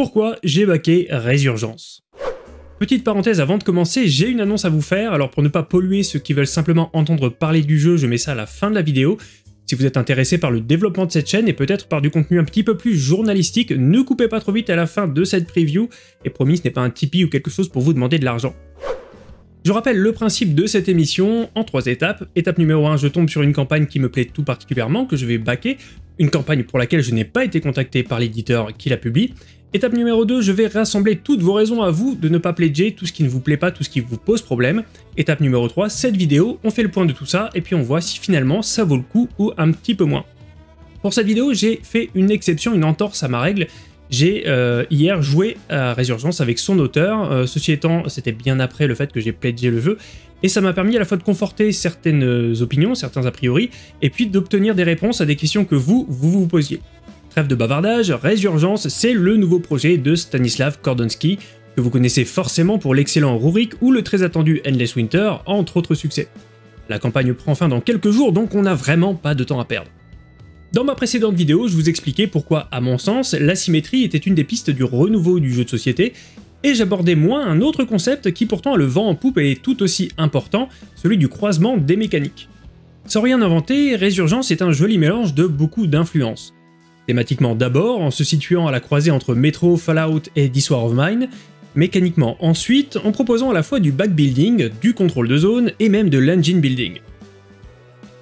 pourquoi j'ai backé Résurgence. Petite parenthèse avant de commencer, j'ai une annonce à vous faire, alors pour ne pas polluer ceux qui veulent simplement entendre parler du jeu, je mets ça à la fin de la vidéo. Si vous êtes intéressé par le développement de cette chaîne et peut-être par du contenu un petit peu plus journalistique, ne coupez pas trop vite à la fin de cette preview, et promis ce n'est pas un Tipeee ou quelque chose pour vous demander de l'argent. Je rappelle le principe de cette émission en 3 étapes. Étape numéro 1, je tombe sur une campagne qui me plaît tout particulièrement, que je vais backer, une campagne pour laquelle je n'ai pas été contacté par l'éditeur qui la publie. Étape numéro 2, je vais rassembler toutes vos raisons à vous de ne pas pledger, tout ce qui ne vous plaît pas, tout ce qui vous pose problème. Étape numéro 3, cette vidéo, on fait le point de tout ça et puis on voit si finalement ça vaut le coup ou un petit peu moins. Pour cette vidéo, j'ai fait une exception, une entorse à ma règle. J'ai hier joué à Résurgence avec son auteur, ceci étant, c'était bien après le fait que j'ai pledgé le jeu, et ça m'a permis à la fois de conforter certaines opinions, certains a priori, et puis d'obtenir des réponses à des questions que vous posiez. Trêve de bavardage, Résurgence, c'est le nouveau projet de Stanislav Kordonskiy, que vous connaissez forcément pour l'excellent Rurik ou le très attendu Endless Winter, entre autres succès. La campagne prend fin dans quelques jours, donc on n'a vraiment pas de temps à perdre. Dans ma précédente vidéo, je vous expliquais pourquoi, à mon sens, l'asymétrie était une des pistes du renouveau du jeu de société, et j'abordais moins un autre concept qui pourtant a le vent en poupe et est tout aussi important, celui du croisement des mécaniques. Sans rien inventer, Résurgence est un joli mélange de beaucoup d'influences. Thématiquement d'abord, en se situant à la croisée entre Metro, Fallout et This War of Mine, mécaniquement ensuite, en proposant à la fois du backbuilding, du contrôle de zone et même de l'engine building.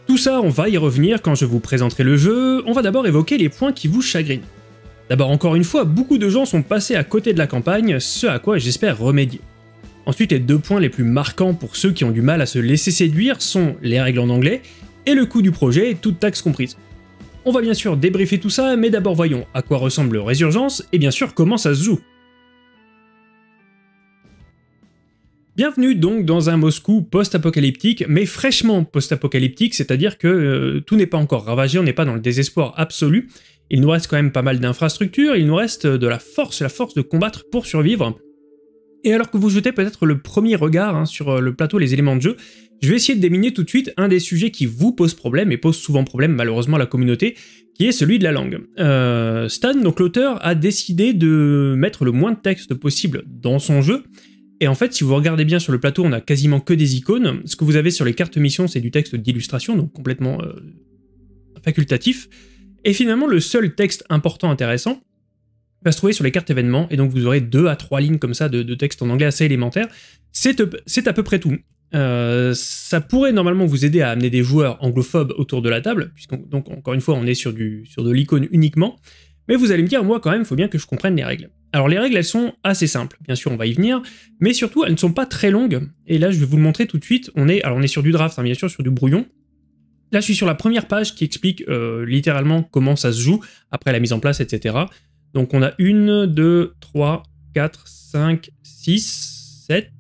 Tout ça, on va y revenir quand je vous présenterai le jeu, on va d'abord évoquer les points qui vous chagrinent. D'abord, encore une fois, beaucoup de gens sont passés à côté de la campagne, ce à quoi j'espère remédier. Ensuite, les 2 points les plus marquants pour ceux qui ont du mal à se laisser séduire sont les règles en anglais et le coût du projet, toute taxe comprise. On va bien sûr débriefer tout ça, mais d'abord voyons à quoi ressemble Résurgence et bien sûr comment ça se joue. Bienvenue donc dans un Moscou post-apocalyptique, mais fraîchement post-apocalyptique, c'est-à-dire que tout n'est pas encore ravagé, on n'est pas dans le désespoir absolu. Il nous reste quand même pas mal d'infrastructures, il nous reste de la force de combattre pour survivre. Et alors que vous jetez peut-être le premier regard sur le plateau, les éléments de jeu, je vais essayer de déminer tout de suite un des sujets qui vous pose problème, et pose souvent problème malheureusement à la communauté, qui est celui de la langue. Stan, donc l'auteur, a décidé de mettre le moins de texte possible dans son jeu, et en fait si vous regardez bien sur le plateau on a quasiment que des icônes, ce que vous avez sur les cartes missions c'est du texte d'illustration, donc complètement facultatif, et finalement le seul texte important intéressant va se trouver sur les cartes événements, et donc vous aurez 2 à 3 lignes comme ça de texte en anglais assez élémentaire, c'est à peu près tout. Ça pourrait normalement vous aider à amener des joueurs anglophobes autour de la table, donc encore une fois on est sur de l'icône uniquement, mais vous allez me dire, moi quand même, il faut bien que je comprenne les règles. Alors les règles, elles sont assez simples, bien sûr on va y venir, mais surtout elles ne sont pas très longues, et là je vais vous le montrer tout de suite, on est sur du draft, bien sûr sur du brouillon. Là je suis sur la première page qui explique littéralement comment ça se joue, après la mise en place, etc. Donc on a 1, 2, 3, 4, 5, 6, 7,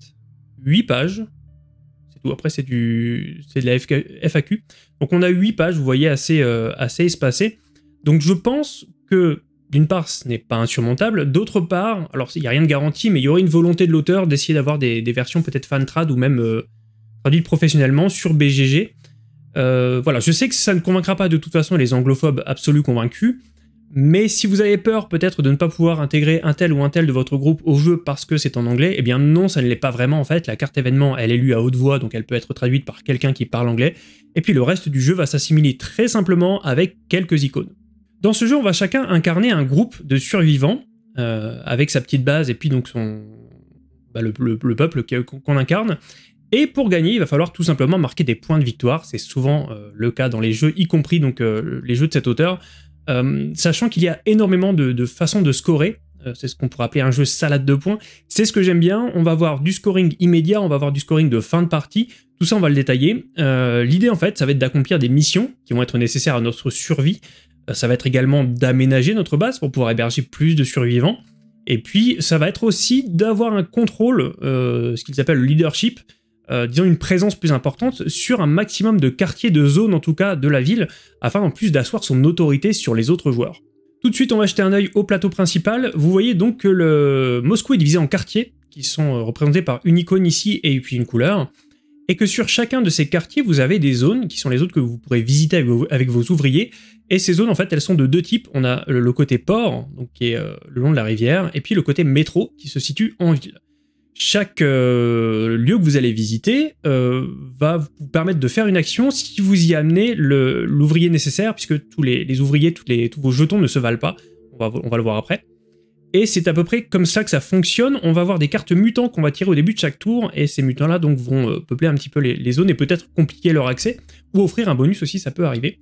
8 pages. Après c'est de la FAQ, donc on a 8 pages, vous voyez, assez espacées, donc je pense que d'une part ce n'est pas insurmontable, d'autre part, alors il n'y a rien de garanti, mais il y aurait une volonté de l'auteur d'essayer d'avoir des versions peut-être fan-trad ou même traduites professionnellement sur BGG, voilà, je sais que ça ne convaincra pas de toute façon les anglophobes absolus convaincus, mais si vous avez peur peut-être de ne pas pouvoir intégrer un tel ou un tel de votre groupe au jeu parce que c'est en anglais, eh bien non, ça ne l'est pas vraiment en fait, la carte événement elle est lue à haute voix, donc elle peut être traduite par quelqu'un qui parle anglais, et puis le reste du jeu va s'assimiler très simplement avec quelques icônes. Dans ce jeu, on va chacun incarner un groupe de survivants, avec sa petite base et puis donc le peuple qu'on incarne, et pour gagner, il va falloir tout simplement marquer des points de victoire, c'est souvent le cas dans les jeux, y compris donc les jeux de cet auteur, sachant qu'il y a énormément de façons de scorer, c'est ce qu'on pourrait appeler un jeu salade de points, c'est ce que j'aime bien, on va avoir du scoring immédiat, on va avoir du scoring de fin de partie, tout ça on va le détailler. L'idée en fait, ça va être d'accomplir des missions qui vont être nécessaires à notre survie, ça va être également d'aménager notre base pour pouvoir héberger plus de survivants, et puis ça va être aussi d'avoir un contrôle, ce qu'ils appellent le leadership, disons une présence plus importante sur un maximum de quartiers, de zones en tout cas de la ville, afin en plus d'asseoir son autorité sur les autres joueurs. Tout de suite on va jeter un œil au plateau principal, vous voyez donc que le Moscou est divisé en quartiers, qui sont représentés par une icône ici et puis une couleur, et que sur chacun de ces quartiers vous avez des zones, qui sont les zones que vous pourrez visiter avec vos ouvriers, Et ces zones, en fait, elles sont de deux types. On a le côté port, donc, qui est le long de la rivière, et puis le côté métro, qui se situe en ville. Chaque lieu que vous allez visiter va vous permettre de faire une action si vous y amenez l'ouvrier nécessaire, puisque tous les ouvriers, tous vos jetons ne se valent pas. On va le voir après. Et c'est à peu près comme ça que ça fonctionne. On va avoir des cartes mutants qu'on va tirer au début de chaque tour, et ces mutants-là donc vont peupler un petit peu les zones et peut-être compliquer leur accès, ou offrir un bonus aussi, ça peut arriver.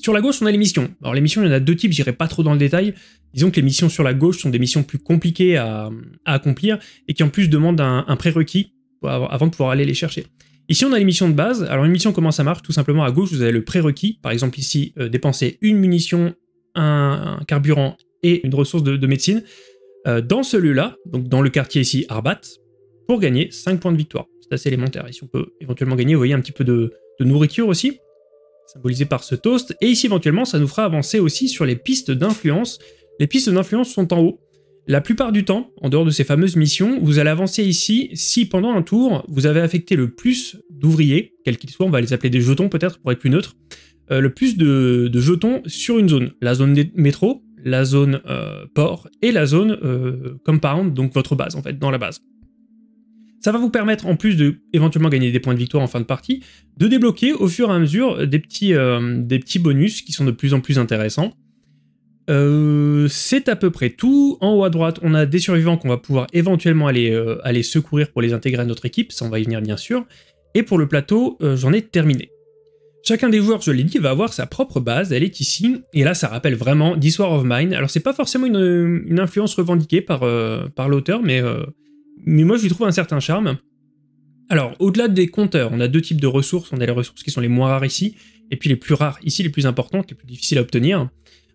Sur la gauche, on a les missions. Alors les missions, il y en a deux types, j'irai pas trop dans le détail. Disons que les missions sur la gauche sont des missions plus compliquées à accomplir, et qui en plus demandent un prérequis avant de pouvoir aller les chercher. Ici, on a les missions de base. Alors une mission, comment ça marche? Tout simplement, à gauche, vous avez le prérequis. Par exemple ici, dépenser une munition, un carburant et une ressource de médecine dans celui-là, donc dans le quartier ici, Arbat, pour gagner 5 points de victoire. C'est assez élémentaire. Ici, on peut éventuellement gagner, vous voyez, un petit peu de nourriture aussi, symbolisé par ce toast. Et ici, éventuellement, ça nous fera avancer aussi sur les pistes d'influence. Les pistes d'influence sont en haut. La plupart du temps, en dehors de ces fameuses missions, vous allez avancer ici si, pendant un tour, vous avez affecté le plus d'ouvriers, quels qu'ils soient, on va les appeler des jetons peut-être, pour être plus neutre, le plus de jetons sur une zone. La zone métro, la zone port et la zone compound, donc votre base en fait, dans la base. Ça va vous permettre, en plus de éventuellement gagner des points de victoire en fin de partie, de débloquer au fur et à mesure des petits bonus qui sont de plus en plus intéressants. C'est à peu près tout. En haut à droite, on a des survivants qu'on va pouvoir éventuellement aller secourir pour les intégrer à notre équipe, ça on va y venir bien sûr. Et pour le plateau, j'en ai terminé. Chacun des joueurs, je l'ai dit, va avoir sa propre base, elle est ici, et là ça rappelle vraiment This War of Mine. Alors c'est pas forcément une influence revendiquée par l'auteur, mais moi je lui trouve un certain charme. Alors au-delà des compteurs, on a deux types de ressources, on a les ressources qui sont les moins rares ici, et puis les plus rares ici, les plus importantes, les plus difficiles à obtenir.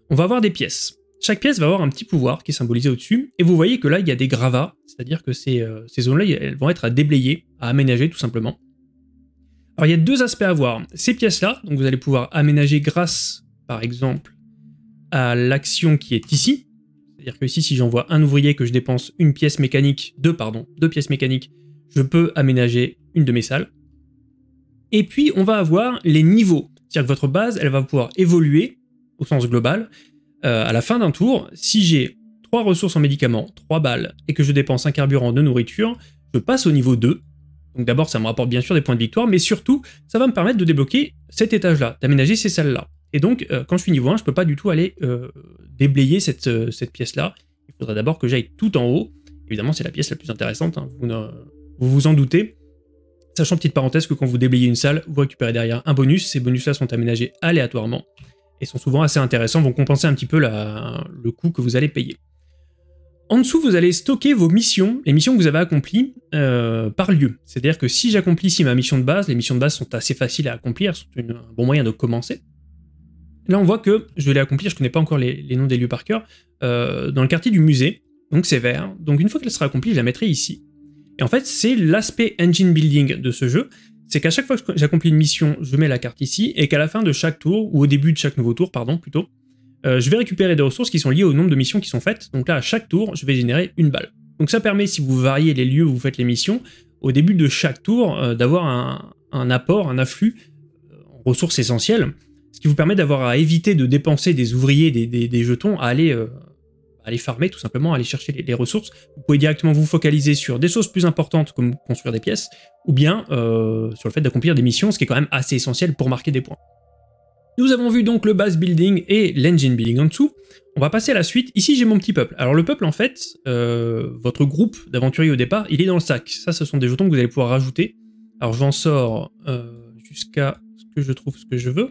On va avoir des pièces. Chaque pièce va avoir un petit pouvoir qui est symbolisé au-dessus, et vous voyez que là il y a des gravats, c'est-à-dire que ces zones-là, elles vont être à déblayer, à aménager tout simplement. Alors il y a deux aspects à voir. Ces pièces-là, donc vous allez pouvoir aménager grâce, par exemple, à l'action qui est ici. C'est-à-dire que ici, si j'envoie un ouvrier que je dépense une pièce mécanique, deux pièces mécaniques, je peux aménager une de mes salles. Et puis on va avoir les niveaux. C'est-à-dire que votre base, elle va pouvoir évoluer au sens global. À la fin d'un tour, si j'ai 3 ressources en médicaments, 3 balles, et que je dépense un carburant de nourriture, je passe au niveau 2. Donc d'abord, ça me rapporte bien sûr des points de victoire, mais surtout, ça va me permettre de débloquer cet étage-là, d'aménager ces salles-là. Et donc, quand je suis niveau 1, je peux pas du tout aller déblayer cette pièce-là. Il faudra d'abord que j'aille tout en haut. Évidemment, c'est la pièce la plus intéressante, hein, vous vous en doutez. Sachant, petite parenthèse, que quand vous déblayez une salle, vous récupérez derrière un bonus. Ces bonus-là sont aménagés aléatoirement et sont souvent assez intéressants, vont compenser un petit peu le coût que vous allez payer. En dessous, vous allez stocker vos missions, les missions que vous avez accomplies par lieu. C'est-à-dire que si j'accomplis ici ma mission de base, les missions de base sont assez faciles à accomplir, sont un bon moyen de commencer. Là, on voit que je vais les accomplir, je ne connais pas encore les noms des lieux par cœur, dans le quartier du musée, donc c'est vert. Donc une fois qu'elle sera accomplie, je la mettrai ici. Et en fait, c'est l'aspect engine building de ce jeu, c'est qu'à chaque fois que j'accomplis une mission, je mets la carte ici, et qu'à la fin de chaque tour, ou au début de chaque nouveau tour, pardon, plutôt, je vais récupérer des ressources qui sont liées au nombre de missions qui sont faites. Donc là, à chaque tour, je vais générer une balle. Donc ça permet, si vous variez les lieux où vous faites les missions, au début de chaque tour, d'avoir un apport, un afflux en ressources essentielles, ce qui vous permet d'avoir à éviter de dépenser des ouvriers, des jetons, à aller farmer tout simplement, à aller chercher les ressources. Vous pouvez directement vous focaliser sur des choses plus importantes comme construire des pièces, ou bien sur le fait d'accomplir des missions, ce qui est quand même assez essentiel pour marquer des points. Nous avons vu donc le base building et l'engine building en dessous. On va passer à la suite. Ici, j'ai mon petit peuple. Alors le peuple, en fait, votre groupe d'aventuriers au départ, il est dans le sac. Ça, ce sont des jetons que vous allez pouvoir rajouter. Alors j'en sors jusqu'à ce que je trouve ce que je veux.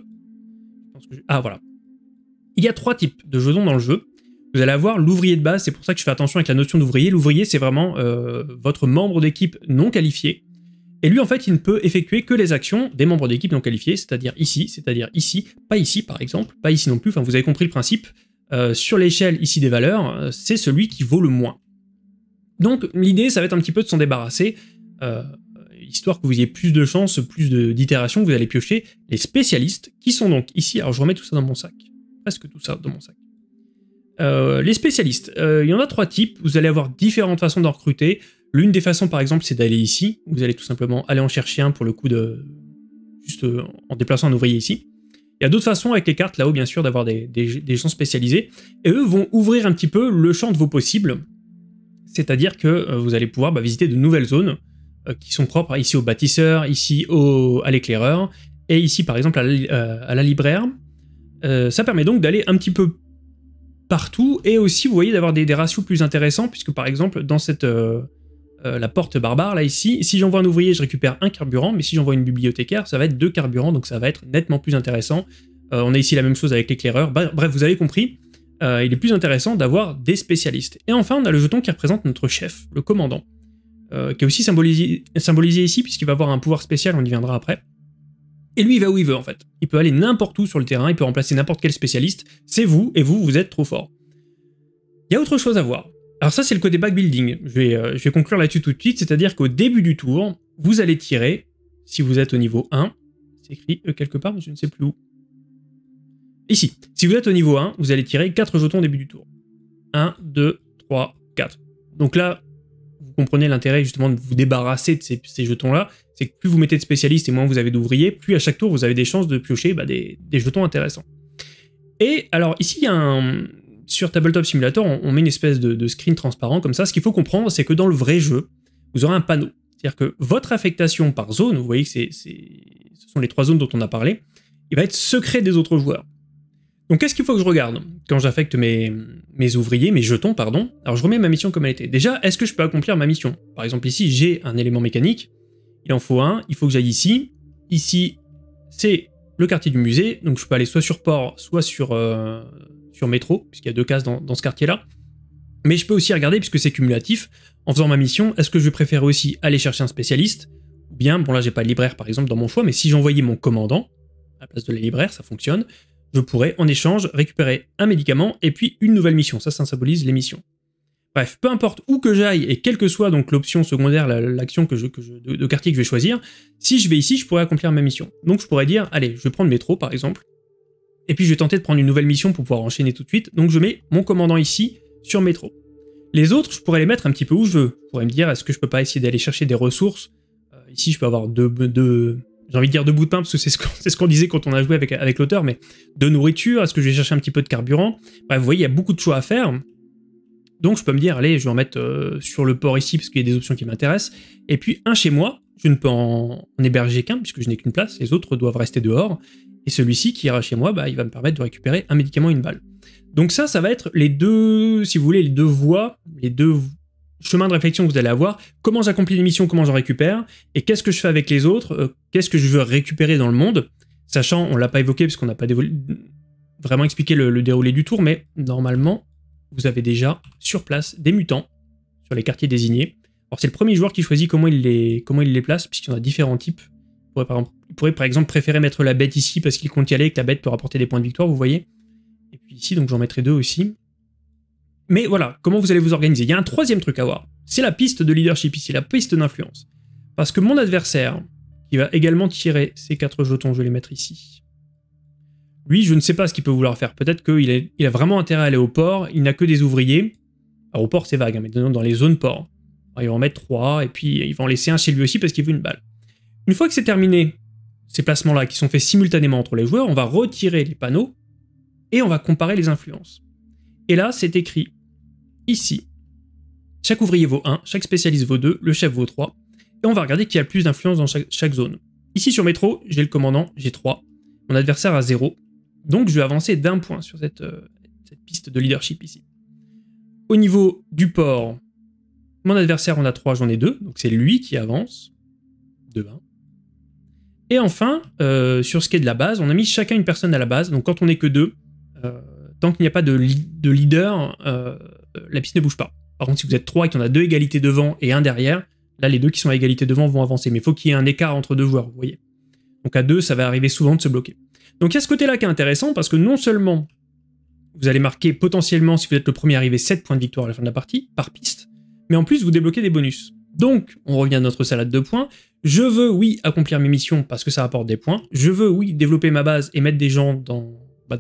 Ah, voilà. Il y a 3 types de jetons dans le jeu. Vous allez avoir l'ouvrier de base, c'est pour ça que je fais attention avec la notion d'ouvrier. L'ouvrier, c'est vraiment votre membre d'équipe non qualifié. Et lui, en fait, il ne peut effectuer que les actions des membres d'équipe non qualifiés, c'est-à-dire ici, pas ici par exemple, pas ici non plus, enfin vous avez compris le principe. Sur l'échelle ici des valeurs, c'est celui qui vaut le moins. Donc l'idée, ça va être un petit peu de s'en débarrasser, histoire que vous ayez plus de chances, plus d'itérations, vous allez piocher les spécialistes, qui sont donc ici, alors je remets tout ça dans mon sac, presque tout ça dans mon sac. Les spécialistes, il y en a 3 types, vous allez avoir différentes façons d'en recruter. L'une des façons, par exemple, c'est d'aller ici. Vous allez tout simplement aller en chercher un pour le coup de... juste en déplaçant un ouvrier ici. Il y a d'autres façons avec les cartes là-haut, bien sûr, d'avoir des gens spécialisés. Et eux vont ouvrir un petit peu le champ de vos possibles. C'est-à-dire que vous allez pouvoir visiter de nouvelles zones qui sont propres ici au bâtisseur, ici à l'éclaireur, et ici par exemple à la libraire. Ça permet donc d'aller un petit peu partout, et aussi vous voyez d'avoir des ratios plus intéressants, puisque par exemple dans cette la porte barbare là ici, si j'envoie un ouvrier je récupère un carburant, mais si j'envoie une bibliothécaire ça va être deux carburants, donc ça va être nettement plus intéressant. On a ici la même chose avec l'éclaireur, bref vous avez compris. Il est plus intéressant d'avoir des spécialistes. Et enfin, on a le jeton qui représente notre chef, le commandant, qui est aussi symbolisé ici, puisqu'il va avoir un pouvoir spécial, on y viendra après. Et lui, il va où il veut, en fait. Il peut aller n'importe où sur le terrain, il peut remplacer n'importe quel spécialiste. C'est vous, et vous, vous êtes trop fort. Il y a autre chose à voir. Alors ça, c'est le côté backbuilding. Je vais conclure là-dessus tout de suite, c'est-à-dire qu'au début du tour, vous allez tirer, si vous êtes au niveau 1, c'est écrit quelque part, mais je ne sais plus où. Ici, si vous êtes au niveau 1, vous allez tirer 4 jetons au début du tour. 1, 2, 3, 4. Donc là, vous comprenez l'intérêt justement de vous débarrasser de ces jetons-là. C'est que plus vous mettez de spécialistes et moins vous avez d'ouvriers, plus à chaque tour, vous avez des chances de piocher des jetons intéressants. Et alors ici, il y a sur Tabletop Simulator, on met une espèce de screen transparent comme ça. Ce qu'il faut comprendre, c'est que dans le vrai jeu, vous aurez un panneau. C'est-à-dire que votre affectation par zone, vous voyez que ce sont les 3 zones dont on a parlé, il va être secret des autres joueurs. Donc qu'est-ce qu'il faut que je regarde quand j'affecte mes ouvriers, mes jetons, pardon? Alors je remets ma mission comme elle était. Déjà, est-ce que je peux accomplir ma mission? Par exemple ici, j'ai un élément mécanique, il en faut un, il faut que j'aille ici. Ici, c'est le quartier du musée, donc je peux aller soit sur port, soit sur métro, puisqu'il y a 2 cases dans ce quartier-là. Mais je peux aussi regarder, puisque c'est cumulatif, en faisant ma mission, est-ce que je préfère aussi aller chercher un spécialiste? Ou bien, bon là j'ai pas de libraire par exemple dans mon choix, mais si j'envoyais mon commandant, à la place de la libraire, ça fonctionne. Je pourrais, en échange, récupérer un médicament et puis une nouvelle mission. Ça symbolise les missions. Bref, peu importe où que j'aille et quelle que soit donc l'option secondaire, l'action de quartier que je vais choisir, si je vais ici, je pourrais accomplir ma mission. Donc je pourrais dire, allez, je vais prendre le métro par exemple, et puis je vais tenter de prendre une nouvelle mission pour pouvoir enchaîner tout de suite. Donc je mets mon commandant ici, sur métro. Les autres, je pourrais les mettre un petit peu où je veux. Je pourrais me dire, est-ce que je peux pas essayer d'aller chercher des ressources? Ici, je peux avoir j'ai envie de dire 2 bouts de pain, parce que c'est ce qu'on disait quand on a joué avec l'auteur, mais de nourriture, est-ce que je vais chercher un petit peu de carburant? Bref, vous voyez, il y a beaucoup de choix à faire. Donc je peux me dire, allez, je vais en mettre sur le port ici, parce qu'il y a des options qui m'intéressent. Et puis un chez moi, je ne peux en héberger qu'un, puisque je n'ai qu'une place, les autres doivent rester dehors. Et celui-ci qui ira chez moi, il va me permettre de récupérer un médicament et une balle. Donc ça va être les deux, si vous voulez, les deux voies, les deux chemin de réflexion que vous allez avoir, comment j'accomplis les missions, comment j'en récupère, et qu'est-ce que je fais avec les autres, qu'est-ce que je veux récupérer dans le monde, sachant, on ne l'a pas évoqué parce qu'on n'a pas vraiment expliqué le déroulé du tour, mais normalement, vous avez déjà sur place des mutants sur les quartiers désignés. Alors c'est le premier joueur qui choisit comment il les place, puisqu'il y en a différents types. Il pourrait par exemple préférer mettre la bête ici parce qu'il compte y aller et que la bête peut rapporter des points de victoire, vous voyez. Et puis ici, donc j'en mettrai 2 aussi. Mais voilà, comment vous allez vous organiser. Il y a un troisième truc à voir, c'est la piste de leadership ici, la piste d'influence. Parce que mon adversaire, qui va également tirer ces 4 jetons, je vais les mettre ici. Lui, je ne sais pas ce qu'il peut vouloir faire. Peut-être qu'il a vraiment intérêt à aller au port, il n'a que des ouvriers. Alors au port c'est vague, hein, mais dans les zones port. Alors, il va en mettre 3, et puis il va en laisser un chez lui aussi parce qu'il veut une balle. Une fois que c'est terminé, ces placements-là qui sont faits simultanément entre les joueurs, on va retirer les panneaux, et on va comparer les influences. Et là, c'est écrit ici. Chaque ouvrier vaut 1, chaque spécialiste vaut 2, le chef vaut 3. Et on va regarder qui a le plus d'influence dans chaque zone. Ici, sur métro, j'ai le commandant, j'ai 3. Mon adversaire a 0. Donc, je vais avancer d'un point sur cette piste de leadership ici. Au niveau du port, mon adversaire en a 3, j'en ai 2. Donc, c'est lui qui avance de 1. Et enfin, sur ce qui est de la base, on a mis chacun une personne à la base. Donc, quand on n'est que 2... tant qu'il n'y a pas de leader, la piste ne bouge pas. Par contre, si vous êtes 3 et qu'il y en a 2 égalités devant et 1 derrière, là, les 2 qui sont à égalité devant vont avancer. Mais il faut qu'il y ait un écart entre 2 joueurs, vous voyez. Donc à 2, ça va arriver souvent de se bloquer. Donc il y a ce côté-là qui est intéressant, parce que non seulement vous allez marquer potentiellement, si vous êtes le premier arrivé, 7 points de victoire à la fin de la partie, par piste, mais en plus, vous débloquez des bonus. Donc, on revient à notre salade de points. Je veux, oui, accomplir mes missions parce que ça rapporte des points. Je veux, oui, développer ma base et mettre des gens dans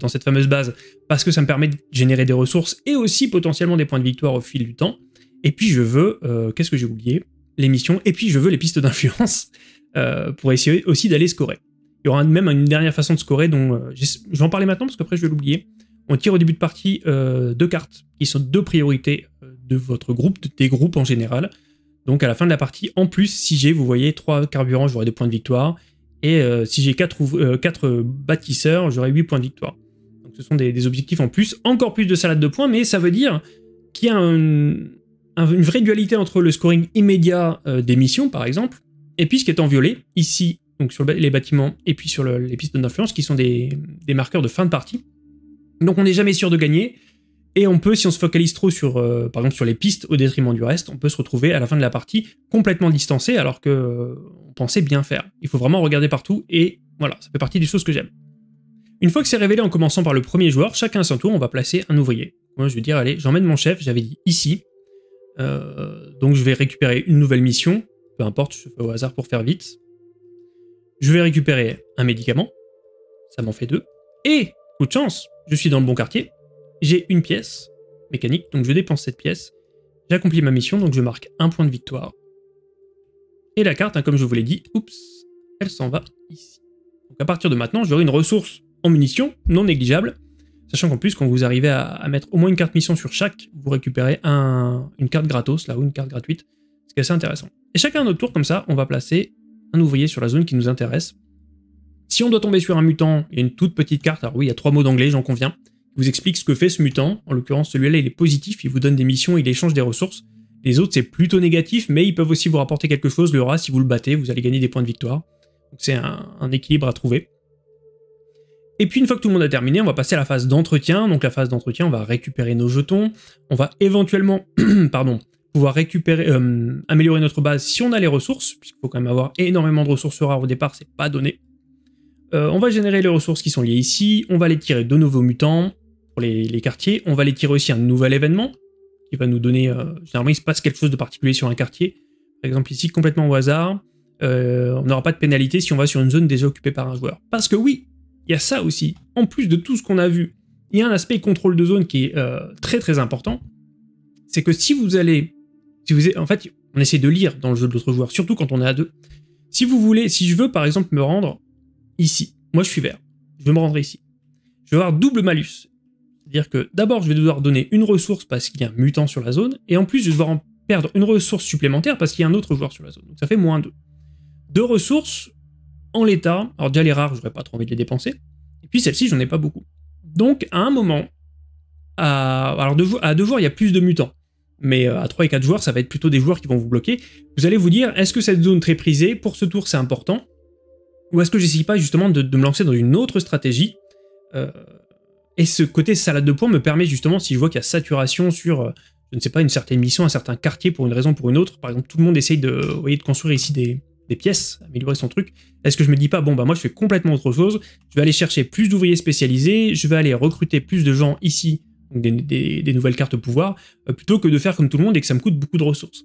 cette fameuse base, parce que ça me permet de générer des ressources et aussi potentiellement des points de victoire au fil du temps. Et puis je veux, qu'est-ce que j'ai oublié? Les missions, et puis je veux les pistes d'influence pour essayer aussi d'aller scorer. Il y aura même une dernière façon de scorer, dont je vais en parler maintenant parce qu'après je vais l'oublier. On tire au début de partie deux cartes qui sont deux priorités de votre groupe, des groupes en général. Donc à la fin de la partie, en plus, si j'ai, vous voyez, 3 carburants, j'aurai des points de victoire. Et si j'ai 4 bâtisseurs, j'aurai 8 points de victoire. Donc ce sont des objectifs en plus. Encore plus de salade de points, mais ça veut dire qu'il y a une vraie dualité entre le scoring immédiat des missions, par exemple, et puis ce qui est en violet, ici, donc sur les bâtiments, et puis sur les pistes d'influence, qui sont des marqueurs de fin de partie. Donc on n'est jamais sûr de gagner, et on peut, si on se focalise trop sur, par exemple, sur les pistes au détriment du reste, on peut se retrouver à la fin de la partie complètement distancé, alors qu'on pensait bien faire. Il faut vraiment regarder partout, et voilà, ça fait partie des choses que j'aime. Une fois que c'est révélé en commençant par le premier joueur, chacun à son tour, on va placer un ouvrier. Moi, je vais dire, allez, j'emmène mon chef, j'avais dit ici, donc je vais récupérer une nouvelle mission, peu importe, je fais au hasard pour faire vite. Je vais récupérer un médicament, ça m'en fait 2, et, coup de chance, je suis dans le bon quartier, j'ai une pièce mécanique, donc je dépense cette pièce, j'accomplis ma mission, donc je marque un point de victoire. Et la carte, hein, comme je vous l'ai dit, oups, elle s'en va ici. Donc à partir de maintenant, j'aurai une ressource en munitions non négligeable, sachant qu'en plus, quand vous arrivez à mettre au moins une carte mission sur chaque, vous récupérez une carte gratos, là, ou une carte gratuite, ce qui est assez intéressant. Et chacun à notre tour, comme ça, on va placer un ouvrier sur la zone qui nous intéresse. Si on doit tomber sur un mutant, il y a une toute petite carte, alors oui, il y a 3 mots d'anglais, j'en conviens, qui vous explique ce que fait ce mutant. En l'occurrence, celui-là, il est positif, il vous donne des missions, il échange des ressources. Les autres, c'est plutôt négatif, mais ils peuvent aussi vous rapporter quelque chose. Le rat, si vous le battez, vous allez gagner des points de victoire. Donc c'est un équilibre à trouver. Et puis une fois que tout le monde a terminé, on va passer à la phase d'entretien. Donc la phase d'entretien, on va récupérer nos jetons. On va éventuellement pouvoir récupérer, améliorer notre base si on a les ressources, puisqu'il faut quand même avoir énormément de ressources rares au départ, c'est pas donné. On va générer les ressources qui sont liées ici, on va les tirer de nouveaux mutants pour les quartiers, on va les tirer aussi un nouvel événement, qui va nous donner, généralement il se passe quelque chose de particulier sur un quartier, par exemple ici complètement au hasard, on n'aura pas de pénalité si on va sur une zone déjà occupée par un joueur. Parce que oui, il y a ça aussi, en plus de tout ce qu'on a vu, il y a un aspect contrôle de zone qui est très très important, c'est que si vous allez... en fait, on essaie de lire dans le jeu de l'autre joueur, surtout quand on est à deux. Si vous voulez, si je veux par exemple me rendre ici, moi je suis vert, je veux me rendre ici, je vais avoir double malus. C'est-à-dire que d'abord je vais devoir donner une ressource parce qu'il y a un mutant sur la zone, et en plus je vais devoir en perdre une ressource supplémentaire parce qu'il y a un autre joueur sur la zone. Donc ça fait moins 2. 2 ressources en l'état, alors déjà les rares, j'aurais pas trop envie de les dépenser, et puis celle-ci, j'en ai pas beaucoup. Donc à un moment, à 2 joueurs, il y a plus de mutants. Mais à 3 et 4 joueurs, ça va être plutôt des joueurs qui vont vous bloquer. Vous allez vous dire, est-ce que cette zone très prisée, pour ce tour, c'est important? Ou est-ce que j'essaye pas justement de me lancer dans une autre stratégie? Et ce côté salade de points me permet justement, si je vois qu'il y a saturation sur, je ne sais pas, une certaine mission, un certain quartier, pour une raison ou pour une autre, par exemple, tout le monde essaye vous voyez, de construire ici des pièces, améliorer son truc, est-ce que je me dis pas, bon, bah moi je fais complètement autre chose, je vais aller chercher plus d'ouvriers spécialisés, je vais aller recruter plus de gens ici, des nouvelles cartes pouvoir, plutôt que de faire comme tout le monde et que ça me coûte beaucoup de ressources.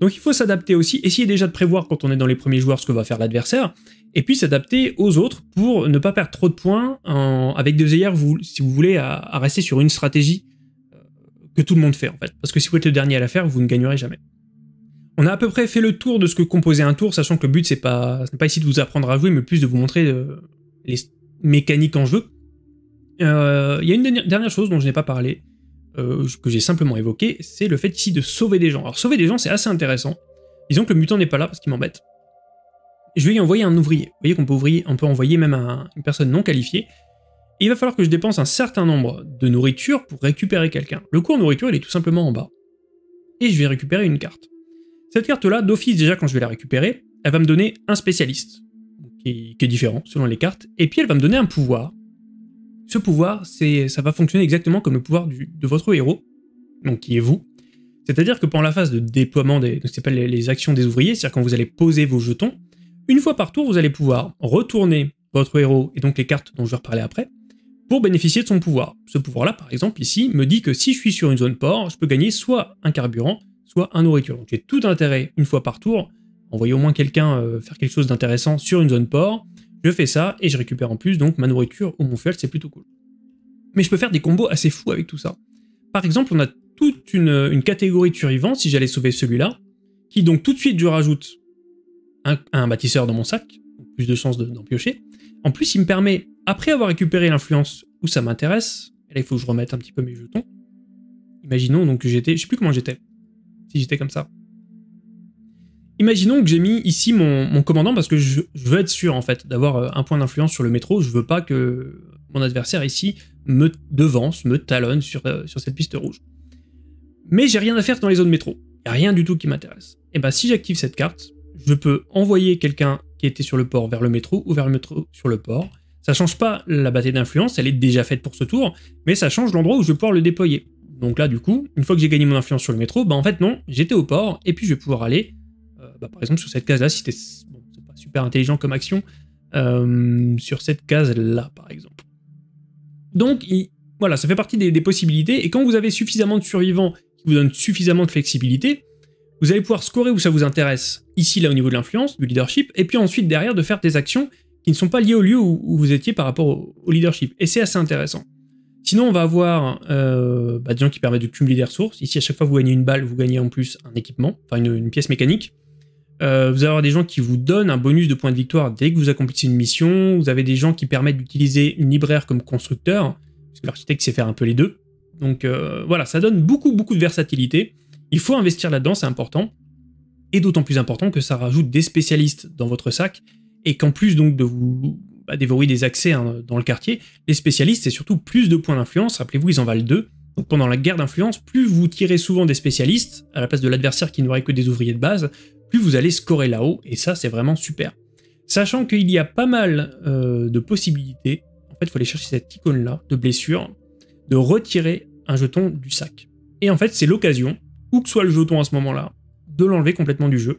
Donc il faut s'adapter aussi, essayer déjà de prévoir quand on est dans les premiers joueurs ce que va faire l'adversaire, et puis s'adapter aux autres pour ne pas perdre trop de points, avec des œillères, si vous voulez, à rester sur une stratégie que tout le monde fait en fait. Parce que si vous êtes le dernier à la faire, vous ne gagnerez jamais. On a à peu près fait le tour de ce que composer un tour, sachant que le but ce n'est pas ici de vous apprendre à jouer, mais plus de vous montrer les mécaniques en jeu. Il y a une dernière chose dont je n'ai pas parlé, que j'ai simplement évoqué, c'est le fait ici de sauver des gens. Alors sauver des gens, c'est assez intéressant. Disons que le mutant n'est pas là parce qu'il m'embête. Je vais y envoyer un ouvrier. Vous voyez qu'on peut envoyer même une personne non qualifiée. Et il va falloir que je dépense un certain nombre de nourriture pour récupérer quelqu'un. Le coût en nourriture, il est tout simplement en bas. Et je vais récupérer une carte. Cette carte-là, d'office déjà, quand je vais la récupérer, elle va me donner un spécialiste, qui est différent selon les cartes, et puis elle va me donner un pouvoir. Ce pouvoir, ça va fonctionner exactement comme le pouvoir de votre héros, donc qui est vous. C'est-à-dire que pendant la phase de déploiement, ce qu'on appelle les actions des ouvriers, c'est-à-dire quand vous allez poser vos jetons, une fois par tour, vous allez pouvoir retourner votre héros, et donc les cartes dont je vais reparler après, pour bénéficier de son pouvoir. Ce pouvoir-là, par exemple, ici, me dit que si je suis sur une zone port, je peux gagner soit un carburant, soit un nourriture. Donc j'ai tout intérêt, une fois par tour, envoyer au moins quelqu'un faire quelque chose d'intéressant sur une zone port. Je fais ça, et je récupère en plus donc ma nourriture ou mon fuel, c'est plutôt cool. Mais je peux faire des combos assez fous avec tout ça. Par exemple, on a toute une catégorie de survivants, si j'allais sauver celui-là, qui donc tout de suite je rajoute un bâtisseur dans mon sac, plus de chances d'en piocher, En plus, il me permet, après avoir récupéré l'influence où ça m'intéresse, et là il faut que je remette un petit peu mes jetons, imaginons donc que j'étais, je sais plus comment j'étais, si j'étais comme ça. Imaginons que j'ai mis ici mon commandant parce que je veux être sûr en fait d'avoir un point d'influence sur le métro, je veux pas que mon adversaire ici me devance, me talonne sur cette piste rouge. Mais j'ai rien à faire dans les zones métro, il n'y a rien du tout qui m'intéresse. Et bien si j'active cette carte, je peux envoyer quelqu'un qui était sur le port vers le métro ou vers le métro sur le port. Ça change pas la bataille d'influence, elle est déjà faite pour ce tour, mais ça change l'endroit où je vais pouvoir le déployer. Donc là du coup, une fois que j'ai gagné mon influence sur le métro, bah en fait non, j'étais au port et puis je vais pouvoir aller, par exemple sur cette case là, si t'es, bon c'est pas super intelligent comme action, sur cette case là par exemple. Donc voilà, ça fait partie des possibilités, et quand vous avez suffisamment de survivants qui vous donnent suffisamment de flexibilité, vous allez pouvoir scorer où ça vous intéresse, ici là au niveau de l'influence, du leadership, et puis ensuite derrière de faire des actions qui ne sont pas liées au lieu où vous étiez par rapport au leadership, et c'est assez intéressant. Sinon on va avoir des gens qui permettent de cumuler des ressources, ici à chaque fois que vous gagnez une balle, vous gagnez en plus un équipement, enfin une pièce mécanique. Vous allez avoir des gens qui vous donnent un bonus de points de victoire dès que vous accomplissez une mission, vous avez des gens qui permettent d'utiliser une libraire comme constructeur, parce que l'architecte sait faire un peu les deux, donc voilà, ça donne beaucoup de versatilité, il faut investir là-dedans, c'est important, et d'autant plus important que ça rajoute des spécialistes dans votre sac, et qu'en plus donc de vous déverrouiller des accès dans le quartier, les spécialistes, c'est surtout plus de points d'influence, rappelez-vous, ils en valent 2, donc pendant la guerre d'influence, plus vous tirez souvent des spécialistes, à la place de l'adversaire qui n'aurait que des ouvriers de base, plus vous allez scorer là-haut, et ça c'est vraiment super. Sachant qu'il y a pas mal de possibilités, en fait il faut aller chercher cette icône-là, de blessure, de retirer un jeton du sac. Et en fait c'est l'occasion, où que soit le jeton à ce moment-là, de l'enlever complètement du jeu.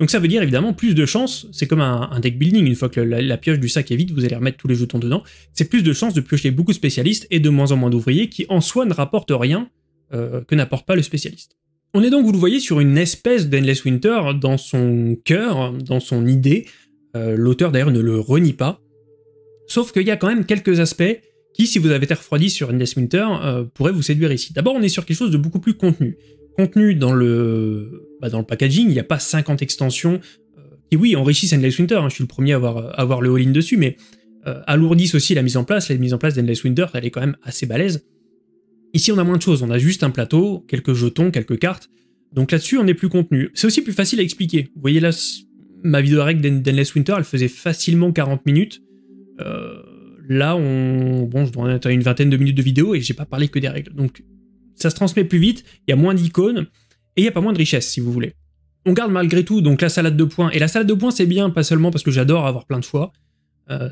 Donc ça veut dire évidemment plus de chance, c'est comme un deck building, une fois que la pioche du sac est vide, vous allez remettre tous les jetons dedans, c'est plus de chance de piocher beaucoup de spécialistes et de moins en moins d'ouvriers qui en soi ne rapportent rien que n'apporte pas le spécialiste. On est donc, vous le voyez, sur une espèce d'Endless Winter dans son cœur, dans son idée, l'auteur d'ailleurs ne le renie pas, sauf qu'il y a quand même quelques aspects qui, si vous avez été refroidi sur Endless Winter, pourraient vous séduire ici. D'abord on est sur quelque chose de beaucoup plus contenu. Contenu dans le packaging, il n'y a pas 50 extensions qui, oui, enrichissent Endless Winter, hein, je suis le premier à avoir le all-in dessus, mais alourdissent aussi la mise en place. La mise en place d'Endless Winter, elle est quand même assez balèze. Ici, on a moins de choses, on a juste un plateau, quelques jetons, quelques cartes, donc là-dessus, on est plus contenu. C'est aussi plus facile à expliquer. Vous voyez là, ma vidéo règle d'Endless Winter, elle faisait facilement 40 minutes. Là, je dois en être à une vingtaine de minutes de vidéo et j'ai pas parlé que des règles, donc ça se transmet plus vite, il y a moins d'icônes, et il n'y a pas moins de richesse, si vous voulez. On garde malgré tout donc la salade de points, et la salade de points c'est bien, pas seulement parce que j'adore avoir plein de choix,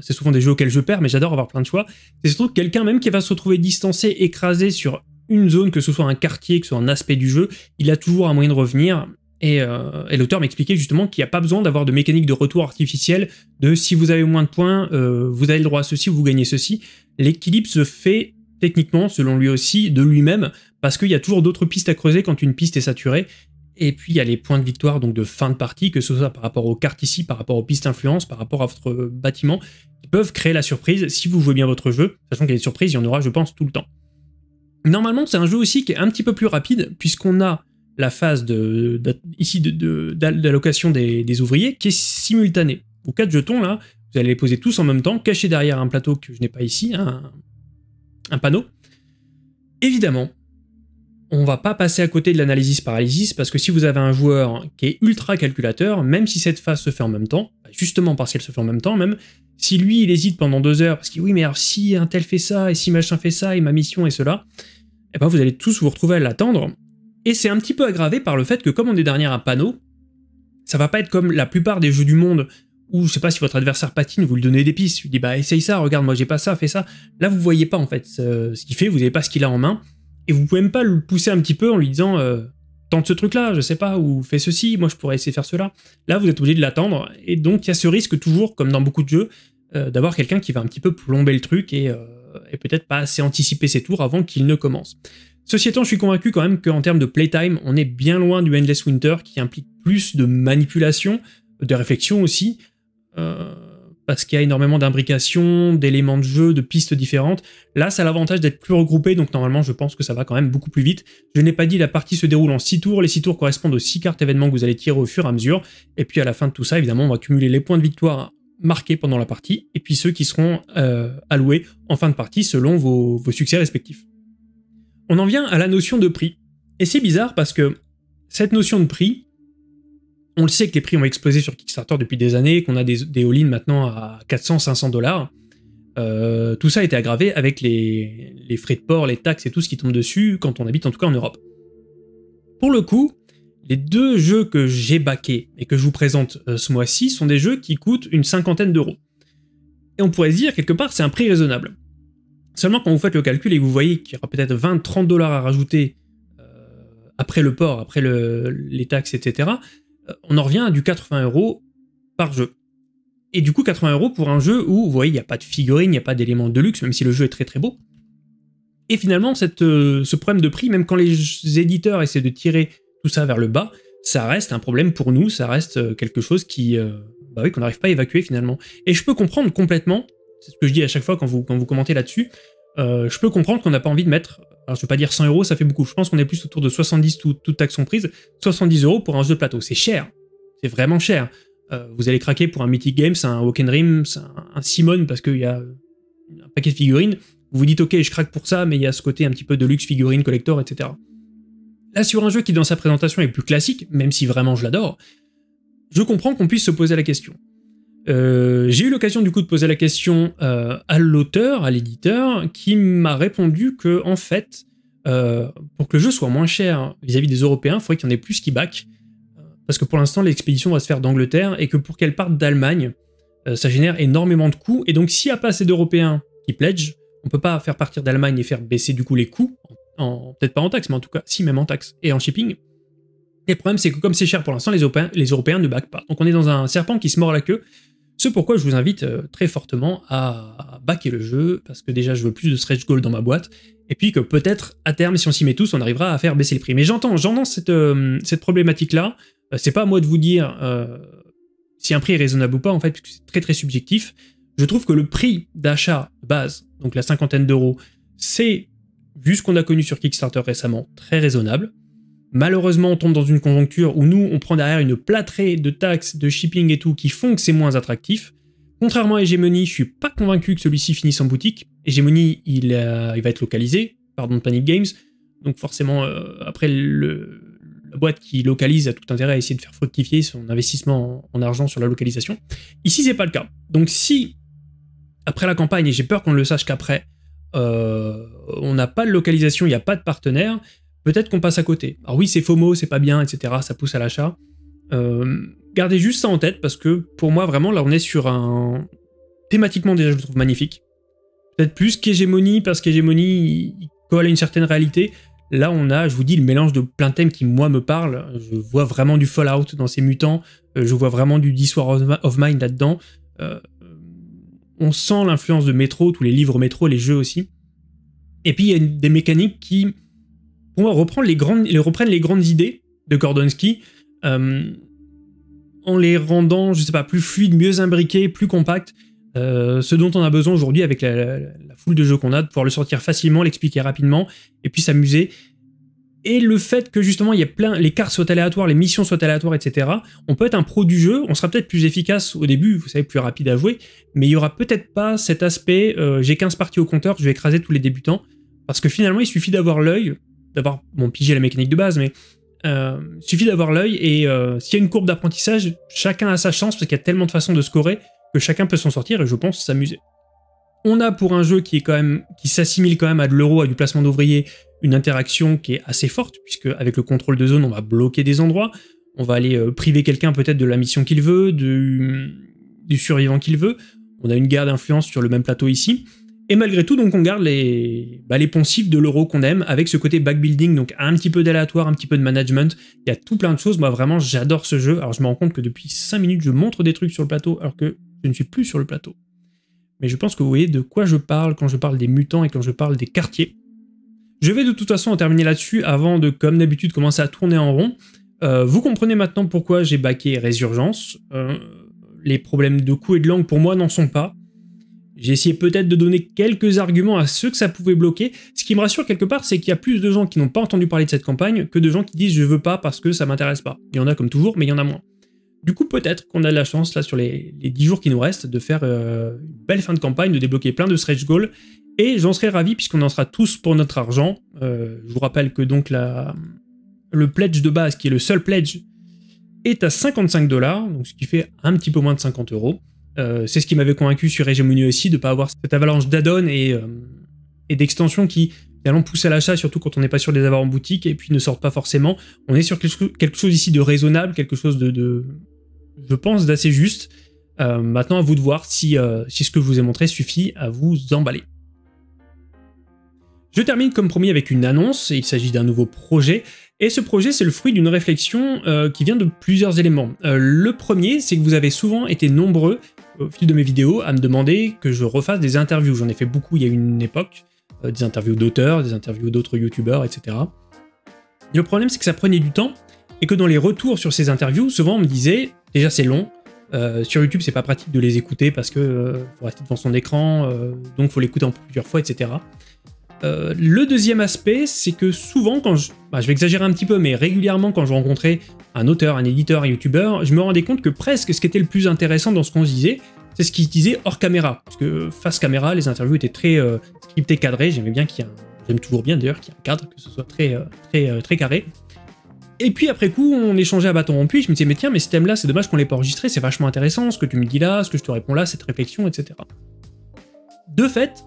c'est souvent des jeux auxquels je perds, mais j'adore avoir plein de choix, c'est surtout que quelqu'un même qui va se retrouver distancé, écrasé sur une zone, que ce soit un quartier, que ce soit un aspect du jeu, il a toujours un moyen de revenir, et l'auteur m'expliquait justement qu'il n'y a pas besoin d'avoir de mécanique de retour artificielle, de si vous avez moins de points, vous avez le droit à ceci, vous gagnez ceci, l'équilibre se fait techniquement, selon lui aussi, de lui-même, parce qu'il y a toujours d'autres pistes à creuser quand une piste est saturée, et puis il y a les points de victoire, donc de fin de partie, que ce soit par rapport aux cartes ici, par rapport aux pistes influence, par rapport à votre bâtiment, qui peuvent créer la surprise si vous jouez bien votre jeu, sachant qu'il y a des surprises, il y en aura, je pense, tout le temps. Normalement, c'est un jeu aussi qui est un petit peu plus rapide, puisqu'on a la phase d'allocation des ouvriers, qui est simultanée. Vos 4 jetons, là, vous allez les poser tous en même temps, cachés derrière un plateau que je n'ai pas ici, hein, un panneau. Évidemment, on va pas passer à côté de l'analysis-paralysis, parce que si vous avez un joueur qui est ultra calculateur, même si cette phase se fait en même temps, justement parce qu'elle se fait en même temps même, si lui il hésite pendant 2 heures, parce qu'il dit oui mais alors si un tel fait ça, et si machin fait ça, et ma mission est cela, et ben vous allez tous vous retrouver à l'attendre, et c'est un petit peu aggravé par le fait que comme on est derrière un panneau, ça va pas être comme la plupart des jeux du monde, ou je sais pas, si votre adversaire patine, vous lui donnez des pistes, vous lui dites bah essaye ça, regarde moi j'ai pas ça, fais ça. Là vous voyez pas en fait ce qu'il fait, vous avez pas ce qu'il a en main, et vous pouvez même pas le pousser un petit peu en lui disant tente ce truc là, je sais pas, ou fais ceci, moi je pourrais essayer de faire cela. Là vous êtes obligé de l'attendre, et donc il y a ce risque toujours, comme dans beaucoup de jeux, d'avoir quelqu'un qui va un petit peu plomber le truc et peut-être pas assez anticiper ses tours avant qu'il ne commence. Ceci étant, je suis convaincu quand même qu'en termes de playtime, on est bien loin du Endless Winter qui implique plus de manipulation, de réflexion aussi, parce qu'il y a énormément d'imbrications, d'éléments de jeu, de pistes différentes. Là, ça a l'avantage d'être plus regroupé, donc normalement, je pense que ça va quand même beaucoup plus vite. Je n'ai pas dit, la partie se déroule en 6 tours. Les 6 tours correspondent aux 6 cartes événements que vous allez tirer au fur et à mesure. Et puis, à la fin de tout ça, évidemment, on va cumuler les points de victoire marqués pendant la partie, et puis ceux qui seront alloués en fin de partie selon vos succès respectifs. On en vient à la notion de prix. Et c'est bizarre parce que cette notion de prix, on le sait que les prix ont explosé sur Kickstarter depuis des années, qu'on a des all-in maintenant à 400-500$. Tout ça a été aggravé avec les frais de port, les taxes et tout ce qui tombe dessus quand on habite en tout cas en Europe. Pour le coup, les deux jeux que j'ai backés et que je vous présente ce mois-ci sont des jeux qui coûtent une cinquantaine d'euros. Et on pourrait se dire, quelque part, c'est un prix raisonnable. Seulement quand vous faites le calcul et que vous voyez qu'il y aura peut-être 20-30$ à rajouter après le port, après les taxes, etc., on en revient à du 80€ par jeu. Et du coup, 80€ pour un jeu où, vous voyez, il n'y a pas de figurine, il n'y a pas d'éléments de luxe, même si le jeu est très très beau. Et finalement, ce problème de prix, même quand les éditeurs essaient de tirer tout ça vers le bas, ça reste un problème pour nous, ça reste quelque chose qu'on n'arrive pas à évacuer finalement. Et je peux comprendre complètement, c'est ce que je dis à chaque fois quand vous commentez là-dessus, je peux comprendre qu'on n'a pas envie de mettre, alors je ne vais pas dire 100€, ça fait beaucoup, je pense qu'on est plus autour de 70, toutes taxes sont prises, 70€ pour un jeu de plateau, c'est cher, c'est vraiment cher. Vous allez craquer pour un Mythic Games, un Woken Rims, un Simon, parce qu'il y a un paquet de figurines. Vous vous dites, ok, je craque pour ça, mais il y a ce côté un petit peu de luxe, figurine, collector, etc. Là, sur un jeu qui, dans sa présentation, est plus classique, même si vraiment je l'adore, je comprends qu'on puisse se poser la question. J'ai eu l'occasion, du coup, de poser la question à l'auteur, à l'éditeur, qui m'a répondu que, en fait, pour que le jeu soit moins cher vis-à-vis des Européens, il faudrait qu'il y en ait plus qui back. Parce que pour l'instant, l'expédition va se faire d'Angleterre et que pour qu'elle parte d'Allemagne, ça génère énormément de coûts. Et donc, s'il n'y a pas assez d'Européens qui pledge, on ne peut pas faire partir d'Allemagne et faire baisser du coup les coûts, peut-être pas en taxes, mais en tout cas, si, même en taxes et en shipping. Et le problème, c'est que comme c'est cher pour l'instant, les Européens ne backent pas. Donc, on est dans un serpent qui se mord la queue. C'est pourquoi je vous invite très fortement à backer le jeu, parce que déjà, je veux plus de stretch goal dans ma boîte. Et puis que peut-être, à terme, si on s'y met tous, on arrivera à faire baisser les prix. Mais j'entends cette problématique-là. C'est pas à moi de vous dire si un prix est raisonnable ou pas, en fait, puisque c'est très très subjectif. Je trouve que le prix d'achat base, donc la cinquantaine d'euros, c'est, vu ce qu'on a connu sur Kickstarter récemment, très raisonnable. Malheureusement, on tombe dans une conjoncture où nous, on prend derrière une plâtrée de taxes, de shipping et tout, qui font que c'est moins attractif. Contrairement à Hégémonie, je suis pas convaincu que celui-ci finisse en boutique. Hégémonie, il va être localisé, pardon, de Panic Games, donc forcément, après la boîte qui localise a tout intérêt à essayer de faire fructifier son investissement en argent sur la localisation. Ici, c'est pas le cas. Donc si, après la campagne, et j'ai peur qu'on ne le sache qu'après, on n'a pas de localisation, il n'y a pas de partenaire, peut-être qu'on passe à côté. Alors oui, c'est FOMO, c'est pas bien, etc., ça pousse à l'achat. Gardez juste ça en tête, parce que pour moi, vraiment, là, on est sur un... Thématiquement, déjà, je le trouve magnifique. Peut-être plus qu'Hégémonie, parce qu'Hégémonie, il colle à une certaine réalité. Là, on a, je vous dis, le mélange de plein de thèmes qui, moi, me parlent. Je vois vraiment du Fallout dans ces mutants. Je vois vraiment du This War of Mine là-dedans. On sent l'influence de Metro, tous les livres Metro, les jeux aussi. Et puis, il y a des mécaniques qui, pour moi, reprennent les grandes idées de Kordonskiy en les rendant, je sais pas, plus fluides, mieux imbriquées, plus compactes. Ce dont on a besoin aujourd'hui avec la foule de jeux qu'on a, de pouvoir le sortir facilement, l'expliquer rapidement, et puis s'amuser. Et le fait que justement, il y a plein, les cartes soient aléatoires, les missions soient aléatoires, etc. On peut être un pro du jeu, on sera peut-être plus efficace au début, vous savez, plus rapide à jouer, mais il n'y aura peut-être pas cet aspect j'ai 15 parties au compteur, je vais écraser tous les débutants, parce que finalement, il suffit d'avoir l'œil, d'avoir, bon, pigé la mécanique de base, mais il suffit d'avoir l'œil, et s'il y a une courbe d'apprentissage, chacun a sa chance, parce qu'il y a tellement de façons de scorer, que chacun peut s'en sortir et je pense s'amuser. On a pour un jeu qui s'assimile quand même à de l'euro, à du placement d'ouvriers, une interaction qui est assez forte, puisque avec le contrôle de zone, on va bloquer des endroits, on va aller priver quelqu'un peut-être de la mission qu'il veut, du survivant qu'il veut, on a une guerre d'influence sur le même plateau ici, et malgré tout, donc on garde les poncifs de l'euro qu'on aime, avec ce côté backbuilding, donc un petit peu d'aléatoire, un petit peu de management, il y a tout plein de choses, moi vraiment j'adore ce jeu, alors je me rends compte que depuis 5 minutes je montre des trucs sur le plateau, alors que je ne suis plus sur le plateau. Mais je pense que vous voyez de quoi je parle quand je parle des mutants et quand je parle des quartiers. Je vais de toute façon en terminer là-dessus avant de, comme d'habitude, commencer à tourner en rond. Vous comprenez maintenant pourquoi j'ai backé Résurgence. Les problèmes de coups et de langue pour moi n'en sont pas. J'ai essayé peut-être de donner quelques arguments à ceux que ça pouvait bloquer. Ce qui me rassure quelque part, c'est qu'il y a plus de gens qui n'ont pas entendu parler de cette campagne que de gens qui disent « je veux pas parce que ça m'intéresse pas ». Il y en a comme toujours, mais il y en a moins. Du coup, peut-être qu'on a de la chance, là, sur les 10 jours qui nous restent, de faire une belle fin de campagne, de débloquer plein de stretch goals. Et j'en serais ravi, puisqu'on en sera tous pour notre argent. Je vous rappelle que donc le pledge de base, qui est le seul pledge, est à 55$, donc ce qui fait un petit peu moins de 50€. C'est ce qui m'avait convaincu sur Hégémonie aussi, de ne pas avoir cette avalanche d'add-on et d'extensions qui finalement poussent à l'achat, surtout quand on n'est pas sûr de les avoir en boutique, et puis ne sortent pas forcément. On est sur quelque chose ici de raisonnable, quelque chose de je pense, d'assez juste. Maintenant, à vous de voir si ce que je vous ai montré suffit à vous emballer. Je termine comme promis avec une annonce, il s'agit d'un nouveau projet, et ce projet c'est le fruit d'une réflexion qui vient de plusieurs éléments. Le premier, c'est que vous avez souvent été nombreux, au fil de mes vidéos, à me demander que je refasse des interviews. J'en ai fait beaucoup il y a une époque, des interviews d'auteurs, des interviews d'autres youtubeurs, etc. Et le problème c'est que ça prenait du temps, et que dans les retours sur ces interviews, souvent on me disait, déjà c'est long, sur YouTube c'est pas pratique de les écouter parce que faut rester devant son écran, donc faut l'écouter en plusieurs fois, etc. Le deuxième aspect, c'est que souvent, quand je vais exagérer un petit peu, mais régulièrement quand je rencontrais un auteur, un éditeur, un youtubeur, je me rendais compte que presque ce qui était le plus intéressant dans ce qu'on se disait, c'est ce qu'ils disaient hors caméra. Parce que face caméra, les interviews étaient très scriptées, cadrées. J'aime toujours bien d'ailleurs qu'il y ait un cadre, que ce soit très carré. Et puis après coup, on échangeait à bâton rompu, je me disais, mais tiens, mais ce thème-là, c'est dommage qu'on l'ait pas enregistré, c'est vachement intéressant, ce que tu me dis là, ce que je te réponds là, cette réflexion, etc. De fait,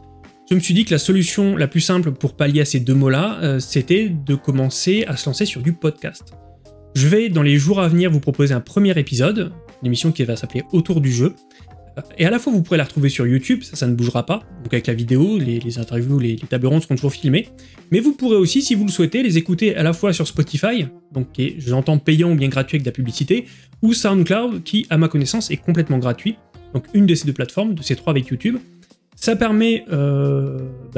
je me suis dit que la solution la plus simple pour pallier à ces deux mots-là, c'était de commencer à se lancer sur du podcast. Je vais, dans les jours à venir, vous proposer un premier épisode, une émission qui va s'appeler Autour du jeu, et à la fois vous pourrez la retrouver sur YouTube, ça ne bougera pas, donc avec la vidéo, les interviews, les tables rondes seront toujours filmées, mais vous pourrez aussi, si vous le souhaitez, les écouter à la fois sur Spotify, donc qui est, j'entends, payant ou bien gratuit avec de la publicité, ou SoundCloud, qui, à ma connaissance, est complètement gratuit, donc une de ces deux plateformes, de ces trois avec YouTube. Ça permet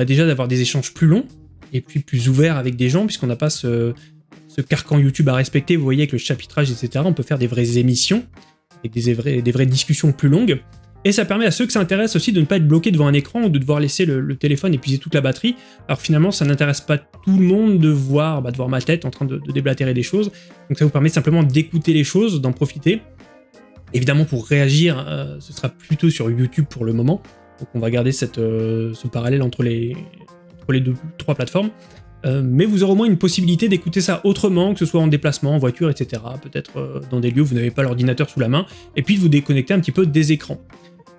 déjà d'avoir des échanges plus longs et puis plus ouverts avec des gens, puisqu'on n'a pas ce carcan YouTube à respecter, vous voyez, avec le chapitrage, etc. On peut faire des vraies émissions avec des vraies discussions plus longues. Et ça permet à ceux que ça intéresse aussi de ne pas être bloqué devant un écran ou de devoir laisser le téléphone épuiser toute la batterie. Alors finalement, ça n'intéresse pas tout le monde de voir ma tête en train de déblatérer des choses. Donc ça vous permet simplement d'écouter les choses, d'en profiter. Évidemment, pour réagir, ce sera plutôt sur YouTube pour le moment. Donc on va garder ce parallèle entre les trois plateformes. Mais vous aurez au moins une possibilité d'écouter ça autrement, que ce soit en déplacement, en voiture, etc. Peut-être dans des lieux où vous n'avez pas l'ordinateur sous la main, et puis de vous déconnecter un petit peu des écrans.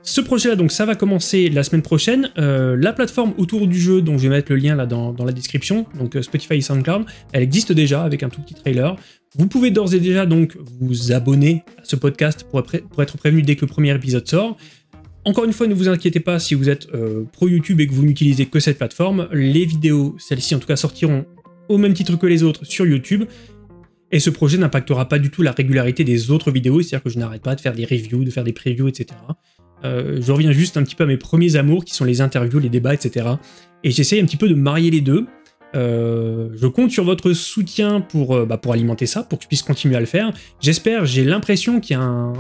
Ce projet-là, donc ça va commencer la semaine prochaine. La plateforme Autour du jeu, donc je vais mettre le lien là dans la description, donc Spotify et SoundCloud, elle existe déjà avec un tout petit trailer. Vous pouvez d'ores et déjà donc vous abonner à ce podcast pour être prévenu dès que le premier épisode sort. Encore une fois, ne vous inquiétez pas si vous êtes pro YouTube et que vous n'utilisez que cette plateforme. Les vidéos, celles-ci en tout cas, sortiront au même titre que les autres sur YouTube. Et ce projet n'impactera pas du tout la régularité des autres vidéos, c'est-à-dire que je n'arrête pas de faire des reviews, de faire des previews, etc. Je reviens juste un petit peu à mes premiers amours, qui sont les interviews, les débats, etc. Et j'essaye un petit peu de marier les deux. Je compte sur votre soutien pour alimenter ça, pour que je puisse continuer à le faire. J'espère, j'ai l'impression qu'il y a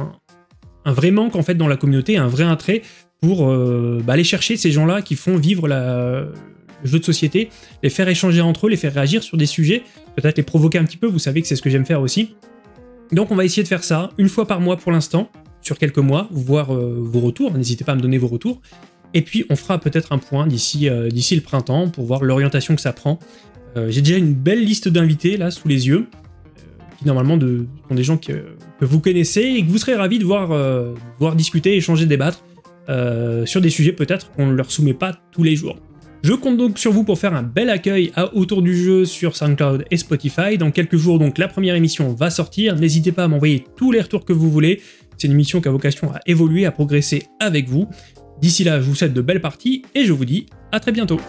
un vrai manque en fait dans la communauté, un vrai attrait pour aller chercher ces gens-là qui font vivre le jeu de société, les faire échanger entre eux, les faire réagir sur des sujets, peut-être les provoquer un petit peu, vous savez que c'est ce que j'aime faire aussi. Donc on va essayer de faire ça une fois par mois pour l'instant, sur quelques mois, voir vos retours, n'hésitez pas à me donner vos retours, et puis on fera peut-être un point d'ici le printemps pour voir l'orientation que ça prend. J'ai déjà une belle liste d'invités là sous les yeux, qui normalement sont des gens que vous connaissez et que vous serez ravis de voir discuter, échanger, débattre sur des sujets peut-être qu'on ne leur soumet pas tous les jours. Je compte donc sur vous pour faire un bel accueil à Autour du jeu sur SoundCloud et Spotify. Dans quelques jours, donc, la première émission va sortir. N'hésitez pas à m'envoyer tous les retours que vous voulez. C'est une émission qui a vocation à évoluer, à progresser avec vous. D'ici là, je vous souhaite de belles parties et je vous dis à très bientôt.